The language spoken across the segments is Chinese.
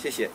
谢谢。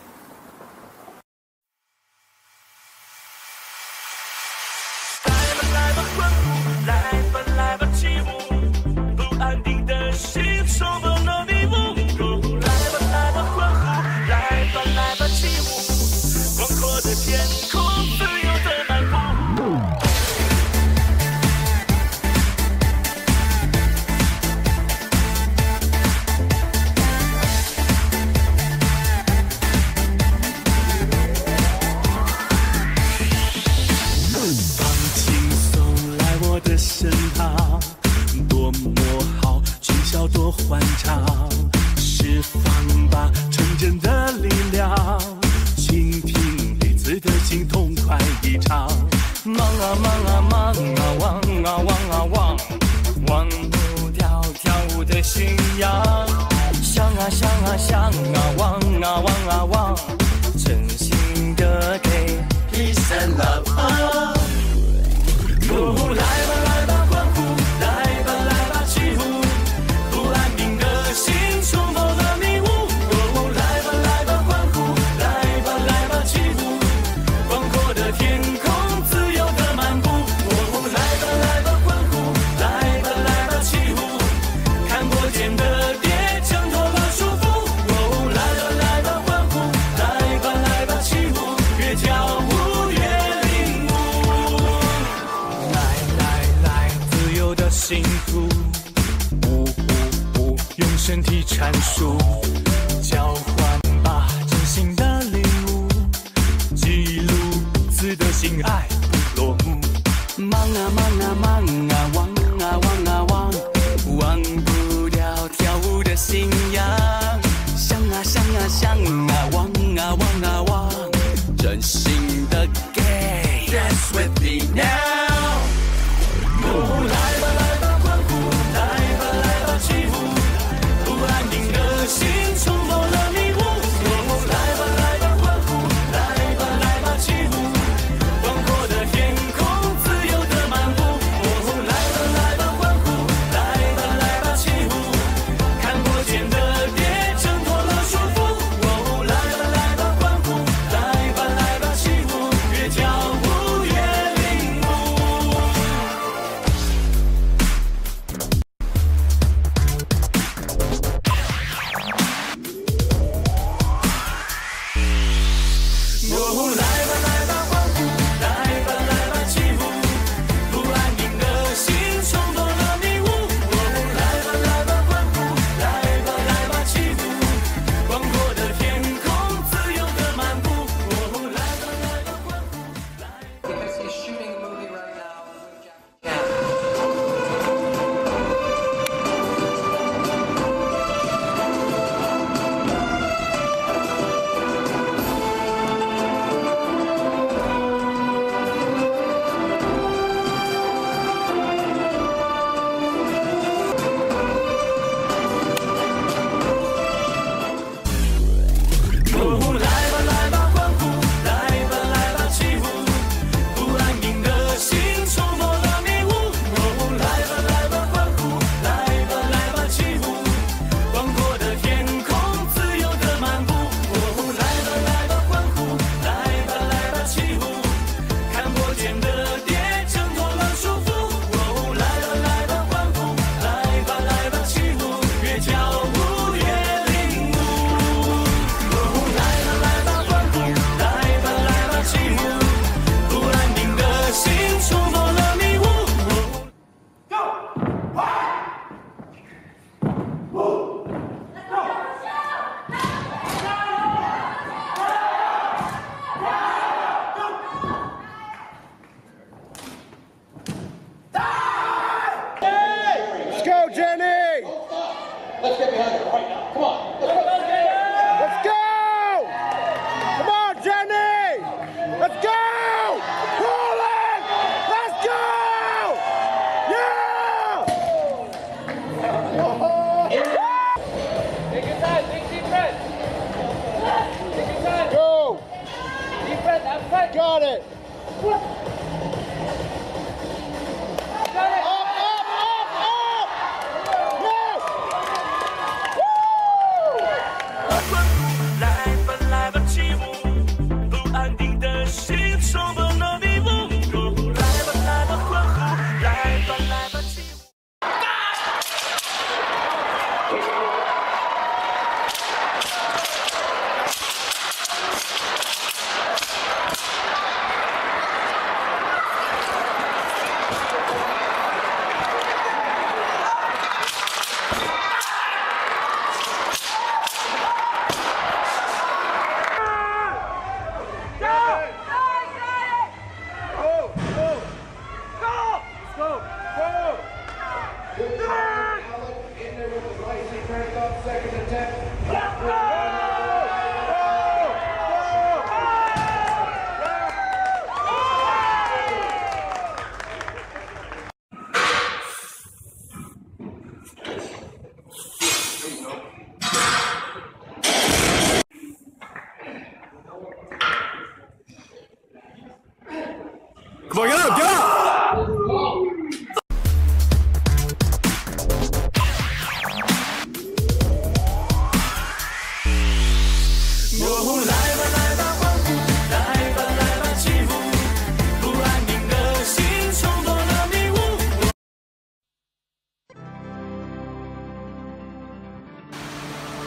Come on, get up, get up!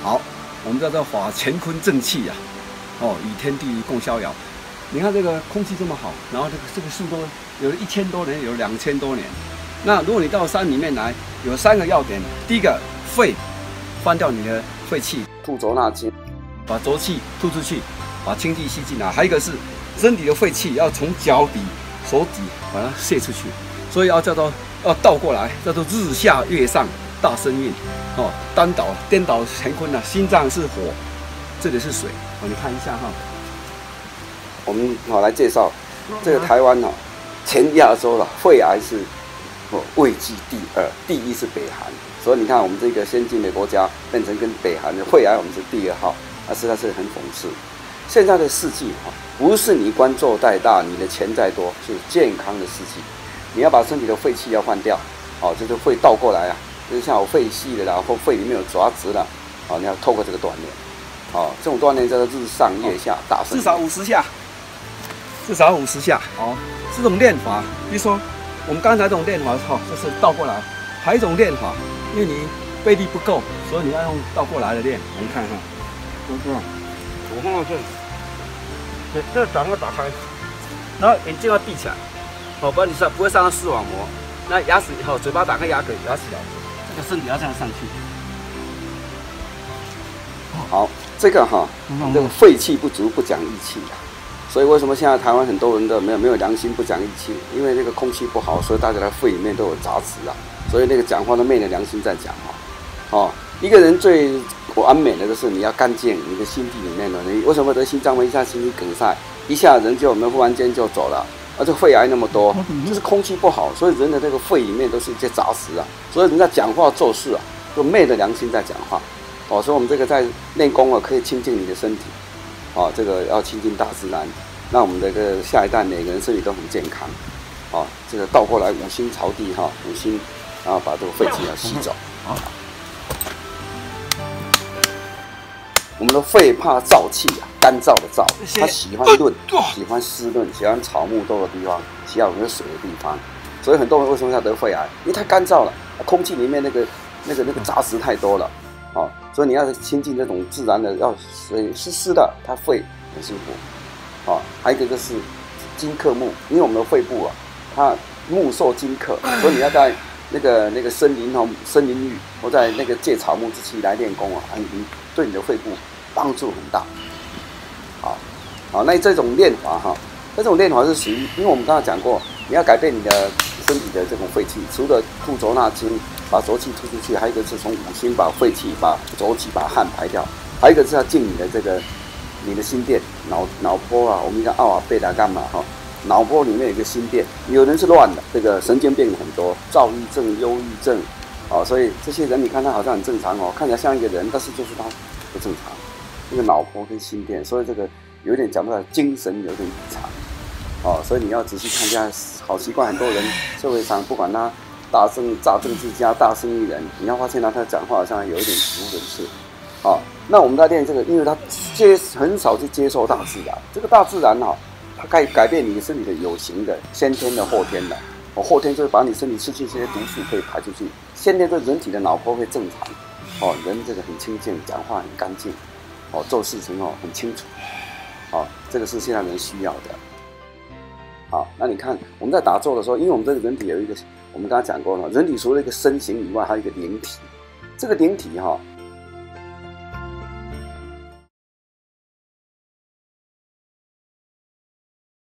好，我们叫做法乾坤正气呀、啊，哦，与天地共逍遥。 你看这个空气这么好，然后这个树都有1000多年，有2000多年。那如果你到山里面来，有3个要点：第一个，肺，翻掉你的废气，吐浊纳精，把浊气吐出去，把清气吸进来；还有一个是身体的废气要从脚底、手底把它泄出去，所以要倒过来，叫做日下月上大生运哦，颠倒乾坤啊，心脏是火，这里是水哦，你看一下哈。 我们好来介绍这个台湾哦，前亚洲了，肺癌是位居第2，第一是北韩。所以你看我们这个先进的国家变成跟北韩的肺癌，我们是第2号，那实在是很讽刺。现在的世纪哈，不是你官做再大，你的钱再多，是健康的世纪。你要把身体的废气要换掉，哦，就是肺倒过来啊，就是像有肺系的啦，或肺里面有爪子啦，哦，你要透过这个锻炼，哦，这种锻炼叫做日上夜下，打至少50下。 至少50下哦，这种练法，比如说我们刚才这种练法哈、哦，就是倒过来；还有一种练法，因为你背力不够，所以你要用倒过来的练。我们看哈，就是我放到这里，这掌要打开，然后眼睛要闭起来，好、哦，不然你不会伤到视网膜。那牙齿好、哦，嘴巴打开，牙根牙齿咬住，这个身体要这样上去。好，这个哈、哦，这个肺气不足不讲义气呀。 所以为什么现在台湾很多人的没有良心不讲义气？因为那个空气不好，所以大家的肺里面都有杂质啊。所以那个讲话都昧着良心在讲啊。哦，一个人最完美的就是你要干净，你的心地里面的。你为什么得心脏病？一下心肌梗塞，一下人就我们忽然间就走了，而且肺癌那么多，就是空气不好，所以人的这个肺里面都是一些杂质啊。所以人家讲话做事啊，就昧着良心在讲话。哦，所以我们这个在练功啊，可以亲近你的身体。 哦，这个要亲近大自然，让我们这个下一代每个人身体都很健康。哦，这个倒过来五星朝地哈、哦，五星，然后把这个废气要吸走。啊，我们的肺怕燥气啊，干燥的燥，它喜欢润，喜欢湿润，喜欢草木多的地方，喜欢有水的地方。所以很多人为什么要得肺癌？因为太干燥了，空气里面那个杂质太多了。 哦，所以你要亲近这种自然的，要水湿湿的，它肺很舒服。哦，还有一个就是金克木，因为我们的肺部啊，它木受金克，所以你要在那个森林浴，或在那个借草木之气来练功啊，你对你的肺部帮助很大。好，好，那这种练法哈，这种练法是属于，因为我们刚才讲过，你要改变你的身体的这种废气，除了吐浊纳精。 把浊气吐出去，还有一个是从五心把废气、把浊气、把汗排掉，还有一个是要进你的这个你的心电、脑波啊，我们叫奥啊贝达伽马哈，脑波里面有一个心电，有人是乱的，这个神经病很多，躁郁症、忧郁症，哦，所以这些人你看他好像很正常哦，看起来像一个人，但是就是他不正常，这个脑波跟心电，所以这个有点讲不到，精神有点异常，哦，所以你要仔细看一下，好奇怪，很多人社会上不管他。 大政治家、大生意人，你要发现他讲话好像有一点不人事，啊，那我们在练这个，因为他很少去接受大自然，这个大自然哈、啊，它改变你身体的有形的、先天的、后天的，哦，后天就是把你身体吃进这些毒素可以排出去，先天对人体的脑波会正常，哦，人这个很清净，讲话很干净，哦，做事情哦很清楚，哦，这个是现在人需要的。好，那你看我们在打坐的时候，因为我们这个人体有一个。 我们刚才讲过了，人体除了一个身形以外，还有一个灵体。这个灵体哈、哦，